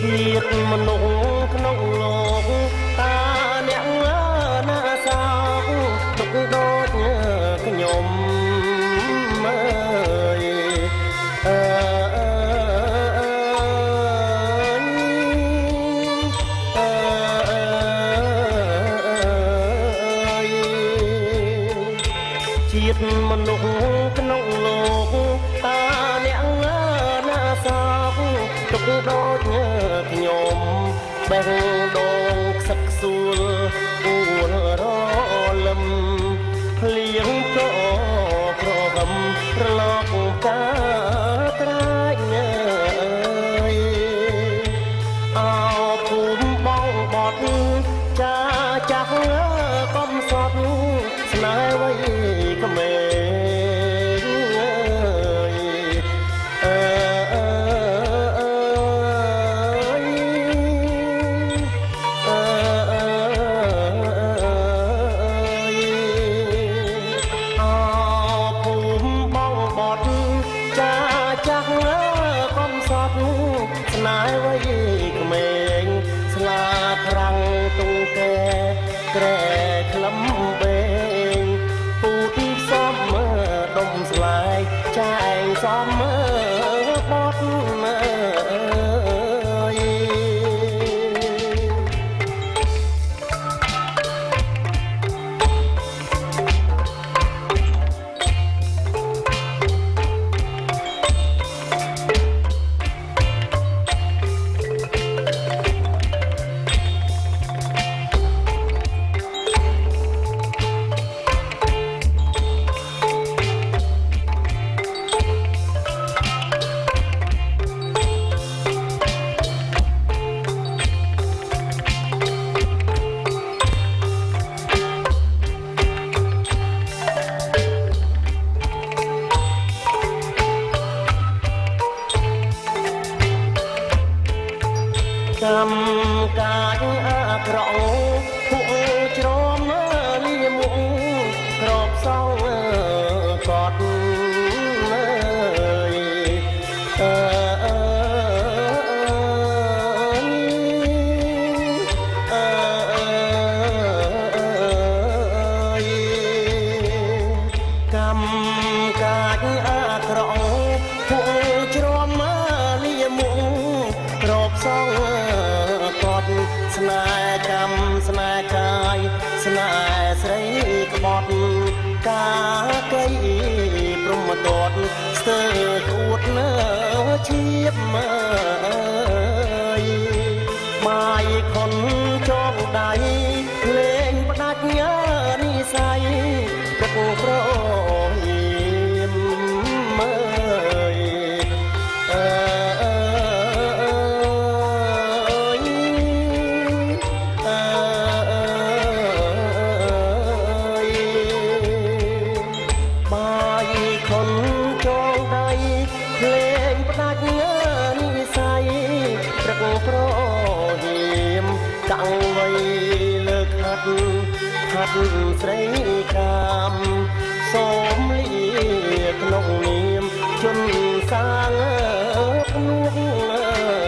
สมลีขนมเนียมจนสางนวล